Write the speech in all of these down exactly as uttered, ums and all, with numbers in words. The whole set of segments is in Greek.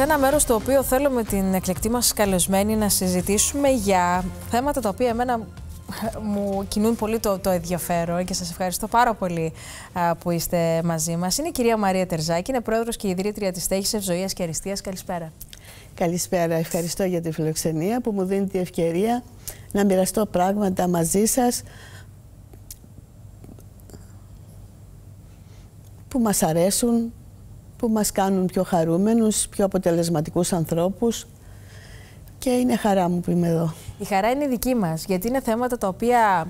σε ένα μέρος το οποίο θέλω με την εκλεκτή μας καλεσμένη να συζητήσουμε για θέματα τα οποία εμένα μου κινούν πολύ το, το ενδιαφέρον και σας ευχαριστώ πάρα πολύ α, που είστε μαζί μας. Είναι η κυρία Μαρία Τερζάκη, είναι πρόεδρος και ιδρύτρια της Στέγης Ευζωίας και Αριστείας. Καλησπέρα. Καλησπέρα. Ευχαριστώ για τη φιλοξενία που μου δίνει τη ευκαιρία να μοιραστώ πράγματα μαζί σας που μας αρέσουν, που μας κάνουν πιο χαρούμενους, πιο αποτελεσματικούς ανθρώπους και είναι χαρά μου που είμαι εδώ. Η χαρά είναι δική μας, γιατί είναι θέματα τα οποία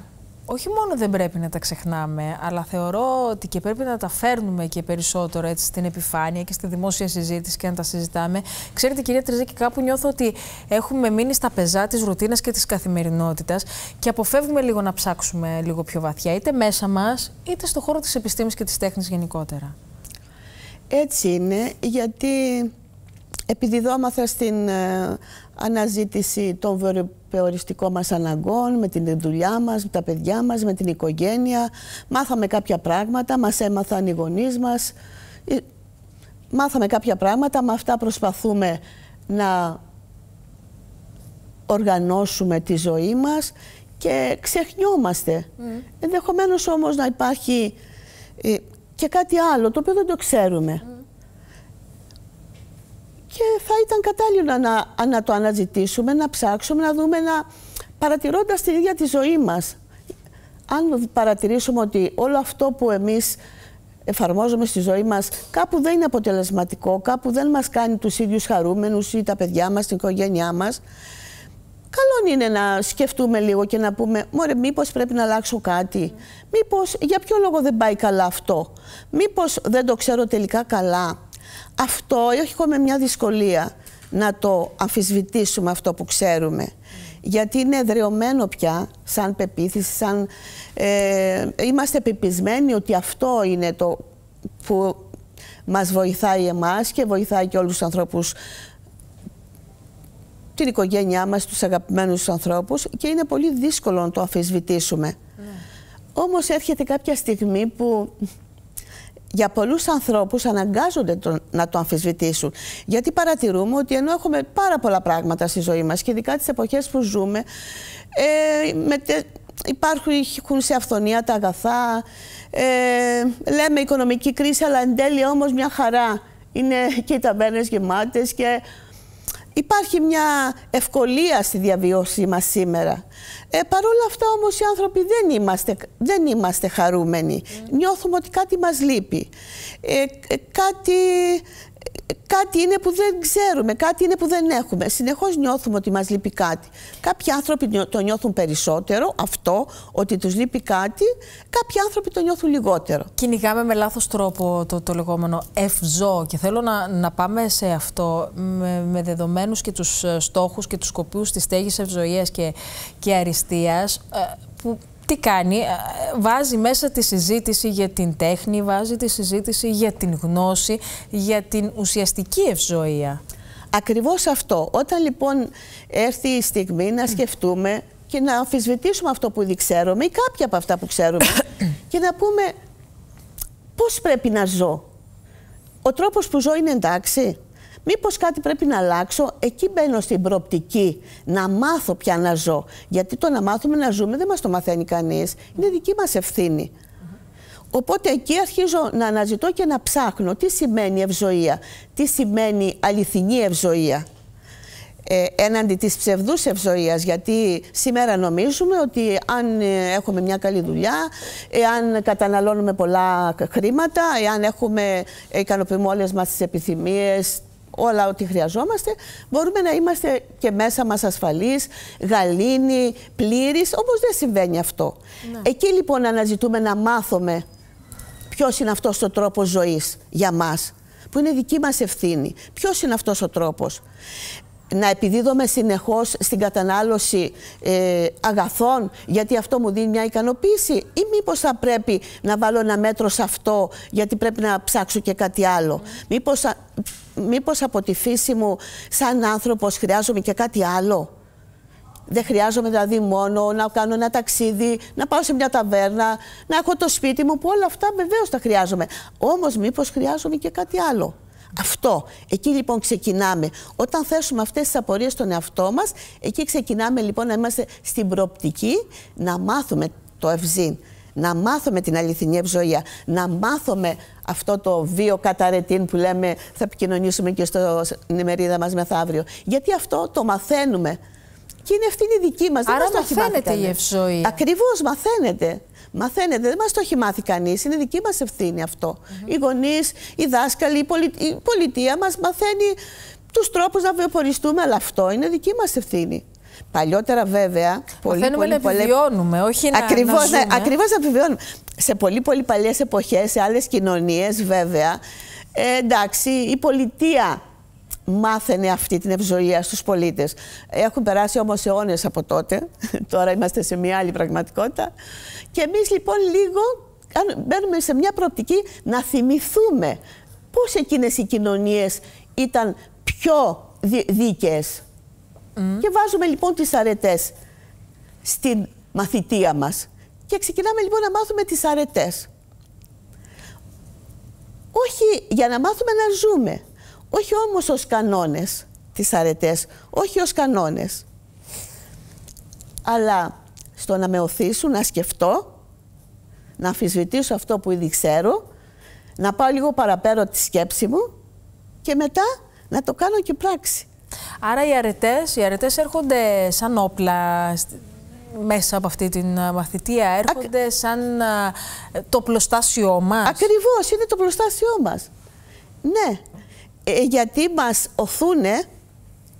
όχι μόνο δεν πρέπει να τα ξεχνάμε, αλλά θεωρώ ότι και πρέπει να τα φέρνουμε και περισσότερο έτσι, στην επιφάνεια και στη δημόσια συζήτηση και να τα συζητάμε. Ξέρετε, κυρία Τερζάκη, κάπου νιώθω ότι έχουμε μείνει στα πεζά της ρουτίνας και της καθημερινότητας και αποφεύγουμε λίγο να ψάξουμε λίγο πιο βαθιά, είτε μέσα μας, είτε στον χώρο της επιστήμης και της τέχνης γενικότερα. Έτσι είναι, γιατί επιδιδόμαθα στην ε, αναζήτηση των βορειοπεοριστικών μας αναγκών, με την δουλειά μας, με τα παιδιά μας, με την οικογένεια. Μάθαμε κάποια πράγματα, μας έμαθαν οι γονείς μας. Μάθαμε κάποια πράγματα, με αυτά προσπαθούμε να οργανώσουμε τη ζωή μας και ξεχνιόμαστε. Mm. Ενδεχομένως όμως να υπάρχει ε, και κάτι άλλο, το οποίο δεν το ξέρουμε. Mm. Και θα ήταν κατάλληλο να, να το αναζητήσουμε, να ψάξουμε, να δούμε, να παρατηρώντας την ίδια τη ζωή μας. Αν παρατηρήσουμε ότι όλο αυτό που εμείς εφαρμόζουμε στη ζωή μας κάπου δεν είναι αποτελεσματικό, κάπου δεν μας κάνει τους ίδιους χαρούμενους ή τα παιδιά μας, την οικογένειά μας, καλό είναι να σκεφτούμε λίγο και να πούμε «Μωρέ, μήπως πρέπει να αλλάξω κάτι, μήπως για ποιο λόγο δεν πάει καλά αυτό, μήπως δεν το ξέρω τελικά καλά». Αυτό έχουμε μια δυσκολία να το αμφισβητήσουμε αυτό που ξέρουμε, γιατί είναι εδραιωμένο πια σαν πεποίθηση, σαν, ε, είμαστε πεπισμένοι ότι αυτό είναι το που μας βοηθάει εμάς και βοηθάει και όλους τους ανθρώπους, την οικογένειά μας, τους αγαπημένους ανθρώπους και είναι πολύ δύσκολο να το αμφισβητήσουμε. Mm. Όμως έρχεται κάποια στιγμή που για πολλούς ανθρώπους αναγκάζονται το, να το αμφισβητήσουν. Γιατί παρατηρούμε ότι ενώ έχουμε πάρα πολλά πράγματα στη ζωή μας και ειδικά τις εποχές που ζούμε, ε, μετε, υπάρχουν σε αυθονία τα αγαθά, ε, λέμε οικονομική κρίση, αλλά εν τέλει όμως μια χαρά. Είναι και οι ταβέρνες γεμάτες και υπάρχει μια ευκολία στη διαβίωσή μας σήμερα. Ε, Παρ' όλα αυτά όμως οι άνθρωποι δεν είμαστε, δεν είμαστε χαρούμενοι. Mm. Νιώθουμε ότι κάτι μας λείπει. Ε, κάτι, κάτι είναι που δεν ξέρουμε, κάτι είναι που δεν έχουμε. Συνεχώς νιώθουμε ότι μας λείπει κάτι. Κάποιοι άνθρωποι το νιώθουν περισσότερο, αυτό, ότι τους λείπει κάτι. Κάποιοι άνθρωποι το νιώθουν λιγότερο. Κυνηγάμε με λάθος τρόπο το, το λεγόμενο ευζώ και θέλω να, να πάμε σε αυτό με, με δεδομένους και τους στόχους και τους σκοπούς της Στέγης Ευζωίας και, και Αριστείας, που τι κάνει, βάζει μέσα τη συζήτηση για την τέχνη, βάζει τη συζήτηση για την γνώση, για την ουσιαστική ευζωία. Ακριβώς αυτό. Όταν λοιπόν έρθει η στιγμή να σκεφτούμε και να αμφισβητήσουμε αυτό που ήδη ξέρουμε ή κάποια από αυτά που ξέρουμε και να πούμε πώς πρέπει να ζω. Ο τρόπος που ζω είναι εντάξει. Μήπως κάτι πρέπει να αλλάξω, εκεί μπαίνω στην προοπτική, να μάθω πια να ζω. Γιατί το να μάθουμε να ζούμε δεν μας το μαθαίνει κανείς, είναι δική μας ευθύνη. Οπότε εκεί αρχίζω να αναζητώ και να ψάχνω τι σημαίνει ευζωία, τι σημαίνει αληθινή ευζωία. Ε, έναντι της ψευδούς ευζωίας, γιατί σήμερα νομίζουμε ότι αν έχουμε μια καλή δουλειά, εάν καταναλώνουμε πολλά χρήματα, εάν έχουμε, ικανοποιούμε όλες μας τις επιθυμίες, όλα ό,τι χρειαζόμαστε, μπορούμε να είμαστε και μέσα μας ασφαλείς, γαλήνοι, πλήρεις, όμως δεν συμβαίνει αυτό. Ναι. Εκεί λοιπόν αναζητούμε να μάθουμε ποιος είναι αυτός ο τρόπος ζωής για μας, που είναι δική μας ευθύνη. Ποιος είναι αυτός ο τρόπος. Να επιδίδομαι συνεχώς στην κατανάλωση ε, αγαθών, γιατί αυτό μου δίνει μια ικανοποίηση, ή μήπως θα πρέπει να βάλω ένα μέτρο σε αυτό, γιατί πρέπει να ψάξω και κάτι άλλο. Mm. Μήπως, μήπως από τη φύση μου, σαν άνθρωπος, χρειάζομαι και κάτι άλλο. Δεν χρειάζομαι δηλαδή μόνο να κάνω ένα ταξίδι, να πάω σε μια ταβέρνα, να έχω το σπίτι μου, που όλα αυτά βεβαίως τα χρειάζομαι. Όμως μήπως χρειάζομαι και κάτι άλλο. Αυτό. Εκεί λοιπόν ξεκινάμε. Όταν θέσουμε αυτές τις απορίες στον εαυτό μας, εκεί ξεκινάμε λοιπόν να είμαστε στην προοπτική να μάθουμε το ευζήν, να μάθουμε την αληθινή ευζωία, να μάθουμε αυτό το βίο καταρετήν που λέμε, θα επικοινωνήσουμε και στην ημερίδα μας μεθαύριο. Γιατί αυτό το μαθαίνουμε. Και είναι αυτή η δική μας. Άρα δεν μαθαίνεται η ευζωία. Ακριβώς, μαθαίνεται. Μαθαίνετε, δεν μας το έχει μάθει κανείς, είναι δική μας ευθύνη αυτό. Mm-hmm. Οι γονείς, οι δάσκαλοι, η, πολι... η πολιτεία μας μαθαίνει τους τρόπους να βιοποριστούμε, αλλά αυτό είναι δική μας ευθύνη. Παλιότερα βέβαια... Μαθαίνουμε πολύ, να πολύ, επιβιώνουμε, πολύ... όχι να, ακριβώς, να ζούμε. Ακριβώς να επιβιώνουμε. Σε πολύ πολύ παλιές εποχές, σε άλλες κοινωνίες βέβαια, ε, εντάξει, η πολιτεία μάθαινε αυτή την ευζωία στους πολίτες. Έχουν περάσει όμως αιώνες από τότε. Τώρα είμαστε σε μια άλλη πραγματικότητα. Και εμείς λοιπόν λίγο μπαίνουμε σε μια προοπτική να θυμηθούμε πώς εκείνες οι κοινωνίες ήταν πιο δι δίκαιες. Mm. Και βάζουμε λοιπόν τις αρετές στην μαθητεία μας. Και ξεκινάμε λοιπόν να μάθουμε τις αρετές. Όχι για να μάθουμε να ζούμε. Όχι όμως ως κανόνες τις αρετές, όχι ως κανόνες. Αλλά στο να με οθήσουν, να σκεφτώ, να αμφισβητήσω αυτό που ήδη ξέρω, να πάω λίγο παραπέρα τη σκέψη μου και μετά να το κάνω και πράξη. Άρα οι αρετές, οι αρετές έρχονται σαν όπλα μέσα από αυτή την μαθητεία, έρχονται Α... σαν το πλωστάσιό μας. Ακριβώς, είναι το πλωστάσιό μας. Ναι. Γιατί μας οθούνε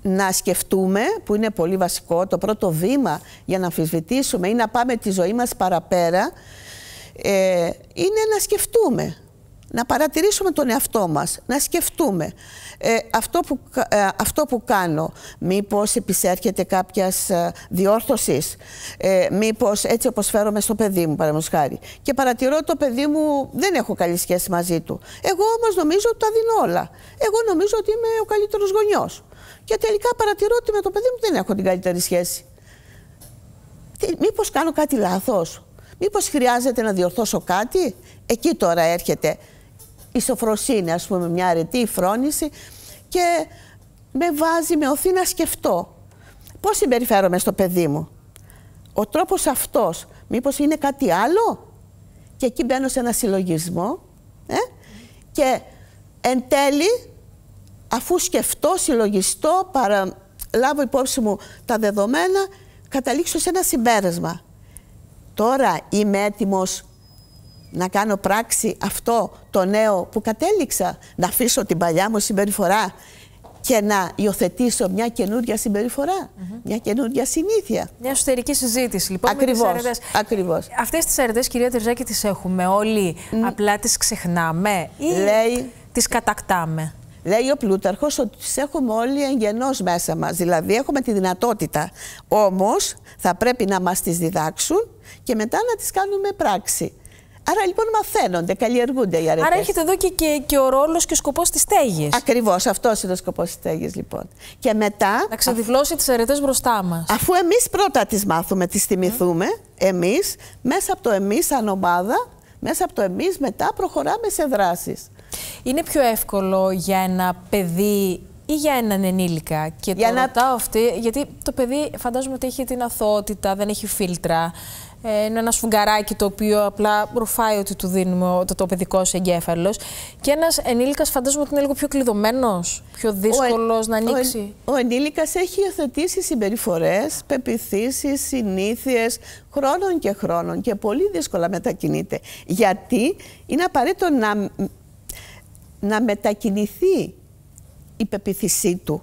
να σκεφτούμε, που είναι πολύ βασικό, το πρώτο βήμα για να αμφισβητήσουμε ή να πάμε τη ζωή μας παραπέρα, ε, είναι να σκεφτούμε, να παρατηρήσουμε τον εαυτό μας, να σκεφτούμε ε, αυτό, που, ε, αυτό που κάνω, μήπως επισέρχεται κάποιας ε, διόρθωσης, ε, μήπως έτσι όπως φέρομαι στο παιδί μου, παραδείγματος χάρη, και παρατηρώ το παιδί μου, δεν έχω καλή σχέση μαζί του, εγώ όμως νομίζω ότι τα δίνω όλα, εγώ νομίζω ότι είμαι ο καλύτερος γονιός και τελικά παρατηρώ ότι με το παιδί μου δεν έχω την καλύτερη σχέση. Μήπως κάνω κάτι λάθος, μήπως χρειάζεται να διορθώσω κάτι. Εκεί τώρα έρχεται η σοφροσύνη, ας πούμε, μια αρετή, η φρόνηση, και με βάζει, με οθεί να σκεφτώ πώς συμπεριφέρομαι στο παιδί μου. Ο τρόπος αυτός, μήπως είναι κάτι άλλο. Και εκεί μπαίνω σε ένα συλλογισμό ε? και εν τέλει, αφού σκεφτώ, συλλογιστώ, παραλάβω υπόψη μου τα δεδομένα, καταλήξω σε ένα συμπέρασμα. Τώρα είμαι έτοιμος να κάνω πράξη αυτό το νέο που κατέληξα, να αφήσω την παλιά μου συμπεριφορά και να υιοθετήσω μια καινούργια συμπεριφορά, mm-hmm. μια καινούργια συνήθεια. Μια εσωτερική συζήτηση λοιπόν. Ακριβώς, με τις ακριβώς. Αυτές τις αρετές, κυρία Τερζάκη, τις έχουμε όλοι, mm. απλά τις ξεχνάμε ή Λέει... τις κατακτάμε. Λέει ο Πλούταρχος ότι τις έχουμε όλοι εγγενώς μέσα μας, δηλαδή έχουμε τη δυνατότητα, όμως θα πρέπει να μας τις διδάξουν και μετά να τις κάνουμε πράξη. Άρα λοιπόν μαθαίνονται, καλλιεργούνται οι αρετές. Άρα έχετε εδώ και, και, και ο ρόλος και ο σκοπός της στέγης. Ακριβώς, αυτός είναι ο σκοπός της στέγης λοιπόν. Και μετά... Να ξεδιπλώσει αφ... τις αρετές μπροστά μας. Αφού εμείς πρώτα τις μάθουμε, τις θυμηθούμε, mm. εμείς, μέσα από το εμείς σαν ομάδα, μέσα από το εμείς μετά προχωράμε σε δράσεις. Είναι πιο εύκολο για ένα παιδί ή για έναν ενήλικα? Και για το να... ρωτάω αυτή, γιατί το παιδί φαντάζομαι ότι έχει την αθωότητα, δεν έχει φίλτρα. Είναι ένα σφουγγαράκι το οποίο απλά ρουφάει ότι του δίνουμε το, το παιδικό εγκέφαλος. Και ένας ενήλικας φαντάζομαι ότι είναι λίγο πιο κλειδωμένος, πιο δύσκολος ο, να ανοίξει. Ο, ο, ο ενήλικας έχει υιοθετήσει συμπεριφορές, πεποιθήσεις, συνήθειες, χρόνων και χρόνων και πολύ δύσκολα μετακινείται. Γιατί είναι απαραίτητο να, να μετακινηθεί η πεποιθήσή του,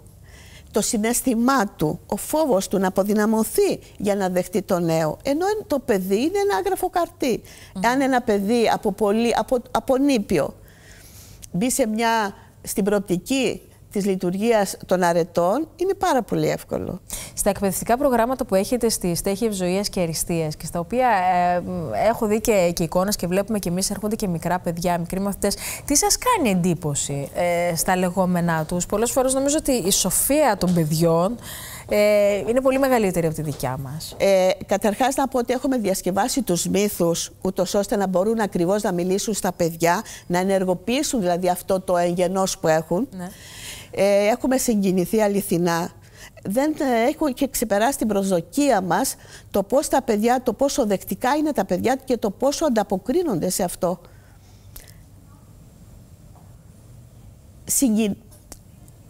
το συναίσθημά του, ο φόβος του να αποδυναμωθεί για να δεχτεί το νέο. Ενώ το παιδί είναι ένα άγραφο καρτί. Mm. Αν ένα παιδί από, πολύ, από, από νήπιο μπει σε μια, στην προοπτική της λειτουργίας των αρετών είναι πάρα πολύ εύκολο. Στα εκπαιδευτικά προγράμματα που έχετε στη Στέγη Ευζωίας και Αριστείας και στα οποία ε, έχω δει και, και εικόνες και βλέπουμε και εμείς, έρχονται και μικρά παιδιά, μικροί μαθητές. Τι σας κάνει εντύπωση ε, στα λεγόμενά τους? Πολλές φορές νομίζω ότι η σοφία των παιδιών ε, είναι πολύ μεγαλύτερη από τη δικιά μας. Ε, καταρχάς να πω ότι έχουμε διασκευάσει τους μύθους ούτως ώστε να μπορούν ακριβώς να μιλήσουν στα παιδιά, να ενεργοποιήσουν δηλαδή αυτό το εγγενός που έχουν. Ναι. Ε, έχουμε συγκινηθεί αληθινά. Δεν έχουν και ξεπεράσει την προσδοκία μας το πώς τα παιδιά, το πόσο δεκτικά είναι τα παιδιά και το πόσο ανταποκρίνονται σε αυτό. Συγκι...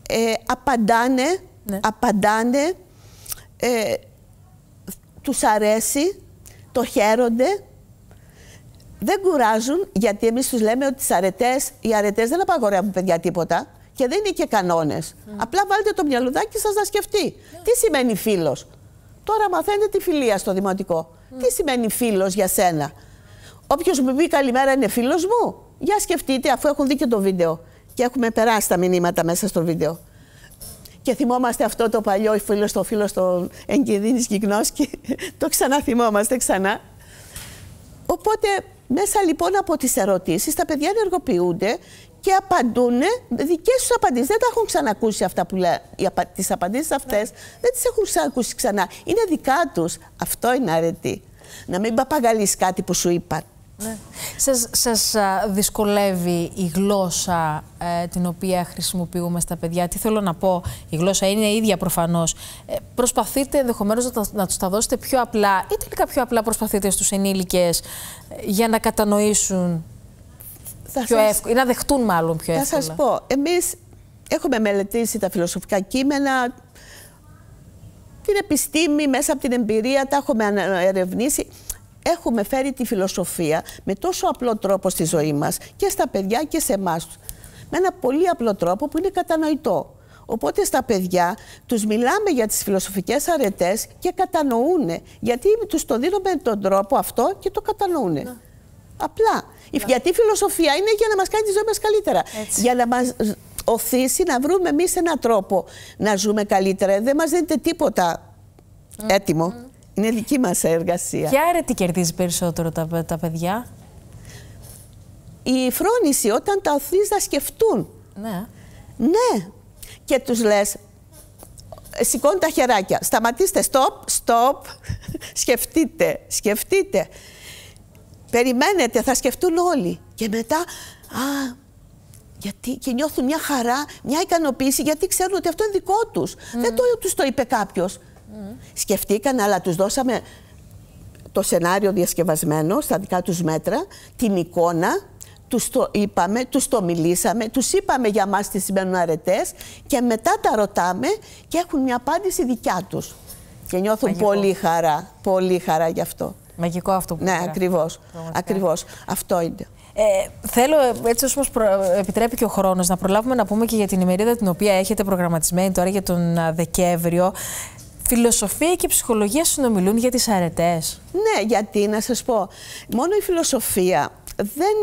Ε, απαντάνε, ναι. απαντάνε ε, τους αρέσει, το χαίρονται. Δεν κουράζουν, γιατί εμείς τους λέμε ότι τις αρετές, οι αρετές δεν απαγορεύουν παιδιά τίποτα. Και δεν είναι και κανόνες. Mm. Απλά βάλτε το μυαλουδάκι σας να σκεφτεί. Yeah. Τι σημαίνει φίλος? Τώρα μαθαίνετε τη φιλία στο δημοτικό. Mm. Τι σημαίνει φίλος για σένα? Όποιος μου πει καλημέρα είναι φίλος μου. Για σκεφτείτε, αφού έχουν δει και το βίντεο. Και έχουμε περάσει τα μηνύματα μέσα στο βίντεο. Και θυμόμαστε αυτό το παλιό φίλος το φίλος το εγκυνδύνης κυκνός. Και το ξαναθυμόμαστε ξανά. Οπότε μέσα λοιπόν από τις ερωτήσεις τα παιδιά ενεργοποιούνται και απαντούν δικές τους απαντήσεις. Δεν τα έχουν ξανακούσει αυτά που λένε. Απα... Τις απαντήσεις αυτές ναι. δεν τις έχουν ξανακούσει ξανά. Είναι δικά τους. Αυτό είναι αρετή. Να μην παπαγαλείς κάτι που σου είπαν. Ναι. Σας, σας δυσκολεύει η γλώσσα ε, την οποία χρησιμοποιούμε στα παιδιά? Τι θέλω να πω, η γλώσσα είναι ίδια προφανώς. Ε, προσπαθείτε ενδεχομένως να, τα, να τους τα δώσετε πιο απλά ή τελικά πιο απλά προσπαθείτε στους ενήλικες ε, για να κατανοήσουν πιο σας... εύκολα, ή να δεχτούν μάλλον πιο εύκολα? Θα σας πω, εμείς έχουμε μελετήσει τα φιλοσοφικά κείμενα, την επιστήμη μέσα από την εμπειρία, τα έχουμε ερευνήσει. Έχουμε φέρει τη φιλοσοφία με τόσο απλό τρόπο στη ζωή μας και στα παιδιά και σε εμάς. Με ένα πολύ απλό τρόπο που είναι κατανοητό. Οπότε στα παιδιά τους μιλάμε για τις φιλοσοφικές αρετές και κατανοούνε. Γιατί τους το δίνουμε τον τρόπο αυτό και το κατανοούνε. Να. Απλά. Να. Γιατί η φιλοσοφία είναι για να μας κάνει τη ζωή μας καλύτερα. Έτσι. Για να μας οθήσει να βρούμε εμείς έναν τρόπο να ζούμε καλύτερα. Δεν μας δίνεται τίποτα mm. έτοιμο. Mm. Είναι δική μας εργασία. Ποια αρετή κερδίζει περισσότερο τα, τα παιδιά? Η φρόνηση, όταν τα οθείς να σκεφτούν. Ναι. Ναι. Και τους λες, σηκώνουν τα χεράκια. Σταματήστε, stop, stop. Σκεφτείτε, σκεφτείτε. Περιμένετε, θα σκεφτούν όλοι. Και μετά, α, γιατί, και νιώθουν μια χαρά, μια ικανοποίηση, γιατί ξέρουν ότι αυτό είναι δικό τους. Mm. Δεν το, τους το είπε κάποιος. Mm. Σκεφτήκαν, αλλά τους δώσαμε το σενάριο διασκευασμένο στα δικά τους μέτρα, την εικόνα, τους το είπαμε, τους το μιλήσαμε, τους είπαμε για μας τι σημαίνουν αρετές και μετά τα ρωτάμε και έχουν μια απάντηση δικιά τους. Και νιώθουν Μαγικό. πολύ χαρά, πολύ χαρά γι' αυτό. Μαγικό αυτό που ναι, ακριβώς, ακριβώς, αυτό είναι. Ε, θέλω, έτσι όσο μας προ... επιτρέπει και ο χρόνος, να προλάβουμε να πούμε και για την ημερίδα την οποία έχετε προγραμματισμένη τώρα για τον Δεκέμβριο. Φιλοσοφία και ψυχολογία συνομιλούν για τις αρετές. Ναι, γιατί να σας πω, μόνο η φιλοσοφία δεν...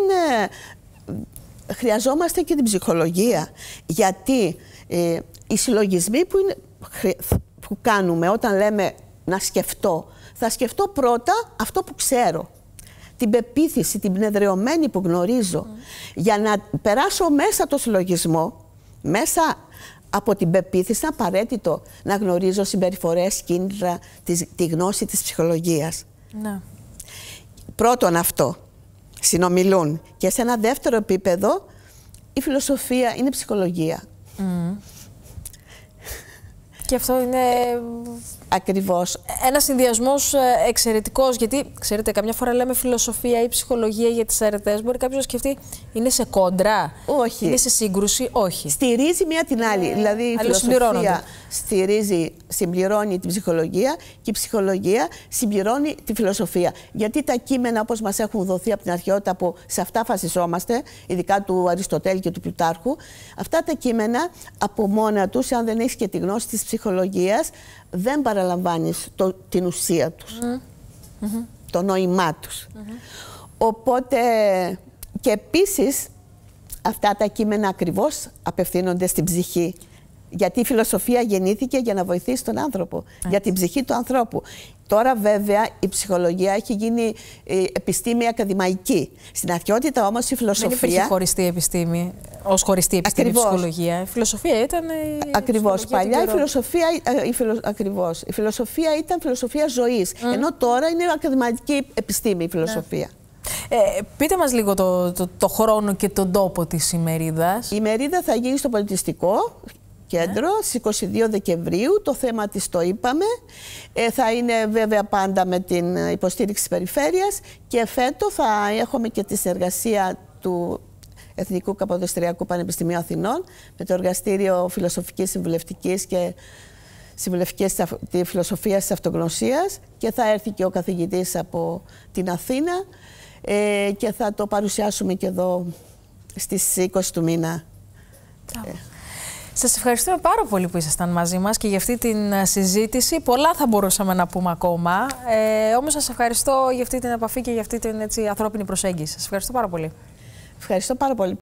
Ε, χρειαζόμαστε και την ψυχολογία. Γιατί ε, οι συλλογισμοί που, είναι, που κάνουμε όταν λέμε να σκεφτώ, θα σκεφτώ πρώτα αυτό που ξέρω. Την πεποίθηση, την πνεδρεωμένη που γνωρίζω. Mm. Για να περάσω μέσα το συλλογισμό, μέσα... Από την πεποίθηση είναι απαραίτητο να γνωρίζω συμπεριφορές, κίνητρα, τη, τη γνώση της ψυχολογίας. Να. Πρώτον αυτό, συνομιλούν. Και σε ένα δεύτερο επίπεδο, η φιλοσοφία είναι ψυχολογία. Mm. Και αυτό είναι... Ακριβώς. Ένας συνδυασμός εξαιρετικός, γιατί ξέρετε, καμιά φορά λέμε φιλοσοφία ή ψυχολογία για τις αρετές. Μπορεί κάποιος να σκεφτεί, είναι σε κόντρα, όχι. είναι σε σύγκρουση, όχι. Στηρίζει μία την άλλη. Ε, δηλαδή η φιλοσοφία στηρίζει, συμπληρώνει την ψυχολογία και η ψυχολογία συμπληρώνει τη φιλοσοφία. Γιατί τα κείμενα όπως μας έχουν δοθεί από την αρχαιότητα, που σε αυτά φασιζόμαστε, ειδικά του Αριστοτέλη και του Πλουτάρχου, αυτά τα κείμενα από μόνα τους, αν δεν έχεις και τη γνώση της ψυχολογίας, δεν παραλαμβάνεις το, την ουσία τους, mm. το νόημά τους. Mm-hmm. Οπότε και επίσης αυτά τα κείμενα ακριβώς απευθύνονται στην ψυχή, Γιατί η φιλοσοφία γεννήθηκε για να βοηθήσει τον άνθρωπο, έτσι, για την ψυχή του ανθρώπου. Τώρα βέβαια η ψυχολογία έχει γίνει επιστήμη ακαδημαϊκή. Στην αρχαιότητα όμως η φιλοσοφία... Δεν υπήρχε χωριστή επιστήμη, ως χωριστή επιστήμη η ψυχολογία. Η φιλοσοφία ήταν... Η ακριβώς. Παλιά η φιλοσοφία, η, φιλο, ακριβώς. η φιλοσοφία ήταν φιλοσοφία ζωής. Mm. Ενώ τώρα είναι ακαδημαϊκή επιστήμη η φιλοσοφία. Yeah. Ε, πείτε μας λίγο το, το, το χρόνο και τον τόπο της ημερίδας. Η ημερίδα θα γίνει στο πολιτιστικό κέντρο στις είκοσι δύο Δεκεμβρίου. Το θέμα της το είπαμε. Ε, θα είναι βέβαια πάντα με την υποστήριξη της περιφέρειας. Και φέτο θα έχουμε και τη συνεργασία του Εθνικού Καποδιστριακού Πανεπιστημίου Αθηνών με το Εργαστήριο Φιλοσοφικής Συμβουλευτικής και Συμβουλευτικές τη Φιλοσοφίας της Αυτογνωσίας. Και θα έρθει και ο καθηγητής από την Αθήνα. Ε, και θα το παρουσιάσουμε και εδώ στις είκοσι του μήνα. Ε. Σας ευχαριστούμε πάρα πολύ που ήσασταν μαζί μας και για αυτή την συζήτηση. Πολλά θα μπορούσαμε να πούμε ακόμα, ε, όμως σας ευχαριστώ για αυτή την επαφή και για αυτή την έτσι, ανθρώπινη προσέγγιση. Σας ευχαριστώ πάρα πολύ. Ευχαριστώ πάρα πολύ.